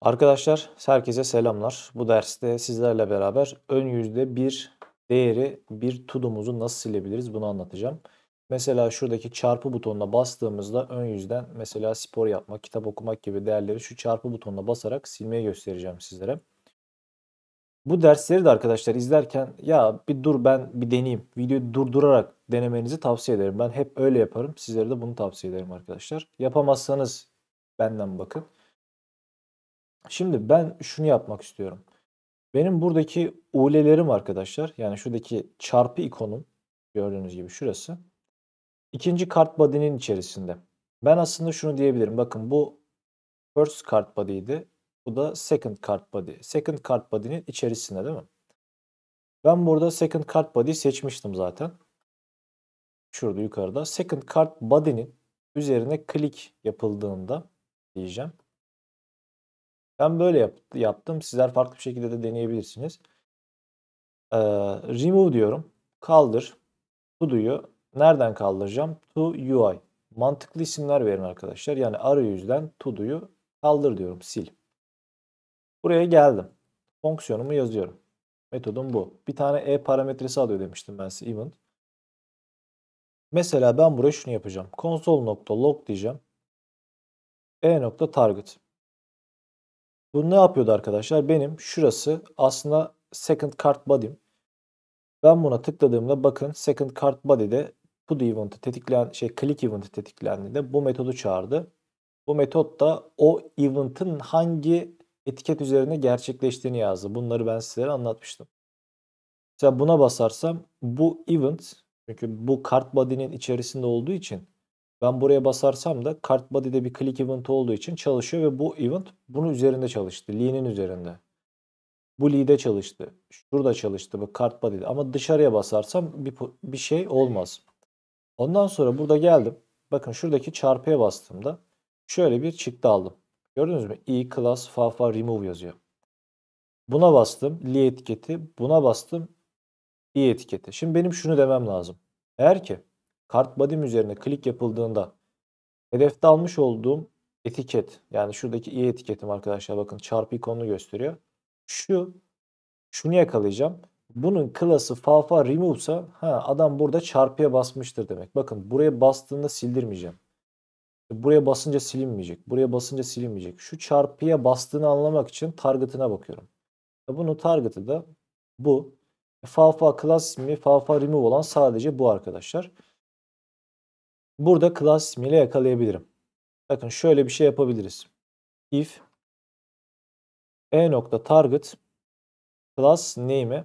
Arkadaşlar herkese selamlar. Bu derste sizlerle beraber ön yüzde bir değeri bir tudumuzu nasıl silebiliriz bunu anlatacağım. Mesela şuradaki çarpı butonuna bastığımızda ön yüzden mesela spor yapmak, kitap okumak gibi değerleri şu çarpı butonuna basarak silmeyi göstereceğim sizlere. Bu dersleri de arkadaşlar izlerken ya bir dur ben bir deneyeyim, videoyu durdurarak denemenizi tavsiye ederim. Ben hep öyle yaparım. Sizlere de bunu tavsiye ederim arkadaşlar. Yapamazsanız benden bakın. Şimdi ben şunu yapmak istiyorum. Benim buradaki ulelerim arkadaşlar. Yani şuradaki çarpı ikonum gördüğünüz gibi şurası. İkinci kart body'nin içerisinde. Ben aslında şunu diyebilirim. Bakın bu first kart body'ydi. Bu da second kart body. Second kart body'nin içerisinde değil mi? Ben burada second kart body'yi seçmiştim zaten. Şurada yukarıda. Second kart body'nin üzerine klik yapıldığında diyeceğim. Ben böyle yaptım. Sizler farklı bir şekilde de deneyebilirsiniz. Remove diyorum. Kaldır. To'yu nereden kaldıracağım? To UI. Mantıklı isimler verin arkadaşlar. Yani arayüzden to'yu kaldır diyorum. Sil. Buraya geldim. Fonksiyonumu yazıyorum. Metodum bu. Bir tane e parametresi alıyor demiştim ben size. Event. Mesela ben buraya şunu yapacağım. Console.log diyeceğim. e.target. Bu ne yapıyordu arkadaşlar? Benim şurası aslında second card body'm. Ben buna tıkladığımda bakın second card body'de put event'ı click event'ı tetiklendiğinde bu metodu çağırdı. Bu metot da o event'ın hangi etiket üzerine gerçekleştiğini yazdı. Bunları ben sizlere anlatmıştım. Mesela buna basarsam bu event, çünkü bu card body'nin içerisinde olduğu için ben buraya basarsam da kart body'de bir click event olduğu için çalışıyor ve bu event bunun üzerinde çalıştı. Lean'in üzerinde. Bu lead'e çalıştı. Şurada çalıştı bu kart body'de. Ama dışarıya basarsam bir şey olmaz. Ondan sonra burada geldim. Bakın şuradaki çarpıya bastığımda şöyle bir çıktı aldım. Gördünüz mü? E class fafa remove yazıyor. Buna bastım. Lee etiketi. Buna bastım. E etiketi. Şimdi benim şunu demem lazım. Eğer ki kart body'm üzerine klik yapıldığında hedefte almış olduğum etiket, yani şuradaki i etiketim arkadaşlar bakın çarpı ikonunu gösteriyor. Şunu yakalayacağım. Bunun class'ı fafa remove'sa adam burada çarpıya basmıştır demek. Bakın buraya bastığında sildirmeyeceğim. Buraya basınca silinmeyecek. Buraya basınca silinmeyecek. Şu çarpıya bastığını anlamak için target'ına bakıyorum. Bunun target'ı da bu. Fafa class ismi fafa remove olan sadece bu arkadaşlar. Burada class ismiyle yakalayabilirim. Bakın şöyle bir şey yapabiliriz. If e.target class name'e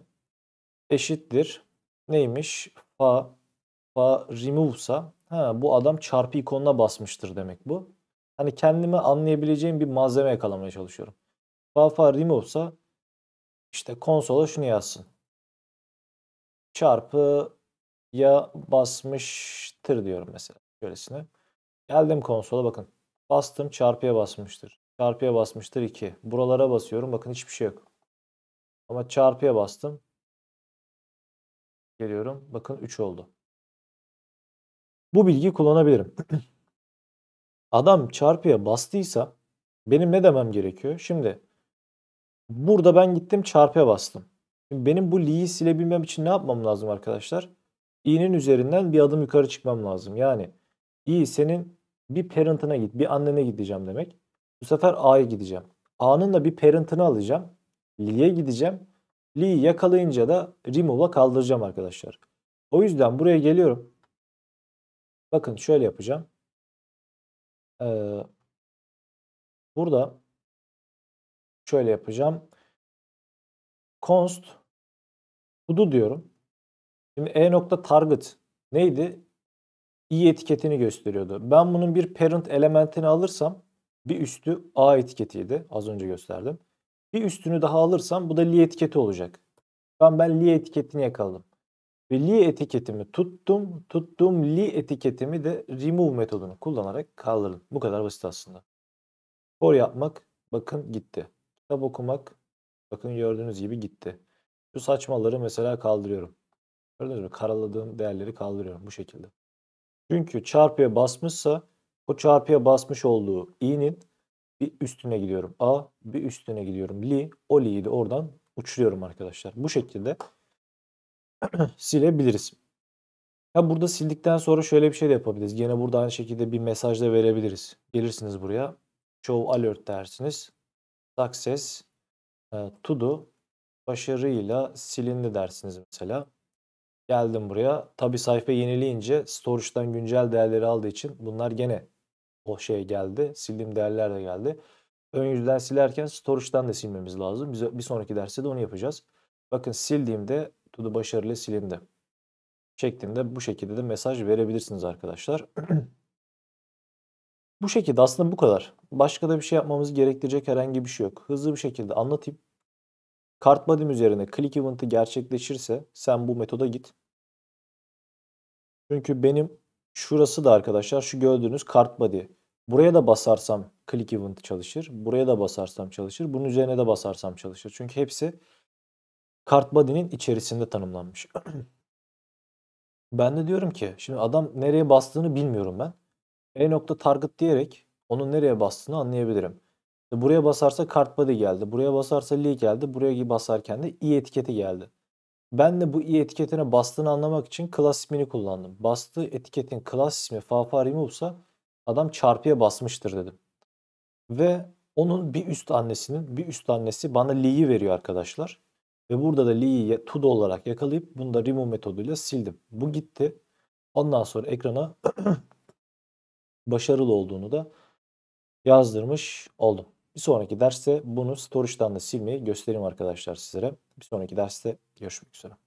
eşittir. Neymiş? Fa remove'sa bu adam çarpı ikonuna basmıştır demek bu. Hani kendime anlayabileceğim bir malzeme yakalamaya çalışıyorum. Fa remove'sa işte konsola şunu yazsın. Çarpı ya basmıştır diyorum mesela. Şöylesine. Geldim konsola bakın. Bastım çarpıya basmıştır. Çarpıya basmıştır 2. Buralara basıyorum. Bakın hiçbir şey yok. Ama çarpıya bastım. Geliyorum. Bakın 3 oldu. Bu bilgiyi kullanabilirim. Adam çarpıya bastıysa benim ne demem gerekiyor? Şimdi burada ben gittim çarpıya bastım. Şimdi benim bu lee'yi silebilmem için ne yapmam lazım arkadaşlar? İ'nin üzerinden bir adım yukarı çıkmam lazım. Yani i senin bir parent'ına git, bir annene gideceğim demek. Bu sefer a'ya gideceğim. A'nın da bir parent'ını alacağım. Lee'ye gideceğim. Lee'yi yakalayınca da remove'a kaldıracağım arkadaşlar. O yüzden buraya geliyorum. Bakın şöyle yapacağım. Burada şöyle yapacağım. Const to diyorum. Şimdi e.target neydi? i etiketini gösteriyordu. Ben bunun bir parent elementini alırsam bir üstü a etiketiydi. Az önce gösterdim. Bir üstünü daha alırsam bu da li etiketi olacak. Ben li etiketini yakaladım. Ve li etiketimi tuttum. Tuttuğum li etiketimi de remove metodunu kullanarak kaldırdım. Bu kadar basit aslında. For yapmak bakın gitti. Kitap okumak bakın gördüğünüz gibi gitti. Şu saçmaları mesela kaldırıyorum. Gördünüz mü? Karaladığım değerleri kaldırıyorum bu şekilde. Çünkü çarpıya basmışsa o çarpıya basmış olduğu i'nin bir üstüne gidiyorum. A, bir üstüne gidiyorum. Li, o li'yi de oradan uçuruyorum arkadaşlar. Bu şekilde silebiliriz. Ya burada sildikten sonra şöyle bir şey de yapabiliriz. Yine burada aynı şekilde bir mesaj da verebiliriz. Gelirsiniz buraya. Show alert dersiniz. Success to do başarıyla silindi dersiniz mesela. Geldim buraya. Tabi sayfa yenileyince storage'dan güncel değerleri aldığı için bunlar gene o şey geldi. Sildiğim değerler de geldi. Ön yüzden silerken storage'dan da silmemiz lazım. Biz bir sonraki derste de onu yapacağız. Bakın sildiğimde to do başarıyla silindi şeklinde bu şekilde de mesaj verebilirsiniz arkadaşlar. Bu şekilde aslında bu kadar. Başka da bir şey yapmamız gerektirecek herhangi bir şey yok. Hızlı bir şekilde anlatayım. Cart body'm üzerine click event'ı gerçekleşirse sen bu metoda git. Çünkü benim şurası da arkadaşlar şu gördüğünüz cart body. Buraya da basarsam click event'ı çalışır. Buraya da basarsam çalışır. Bunun üzerine de basarsam çalışır. Çünkü hepsi cart body'nin içerisinde tanımlanmış. Ben de diyorum ki şimdi adam nereye bastığını bilmiyorum ben. E.target diyerek onun nereye bastığını anlayabilirim. Buraya basarsa cart body geldi. Buraya basarsa li geldi. Buraya basarken de i etiketi geldi. Ben de bu i etiketine bastığını anlamak için class ismini kullandım. Bastığı etiketin class ismi fafa remove'sa adam çarpıya basmıştır dedim. Ve onun bir üst annesi bana li'yi veriyor arkadaşlar. Ve burada da li'yi to do olarak yakalayıp bunu da remove metoduyla sildim. Bu gitti. Ondan sonra ekrana başarılı olduğunu da yazdırmış oldum. Bir sonraki derste bunu storage'dan da silmeyi göstereyim arkadaşlar sizlere. Bir sonraki derste görüşmek üzere.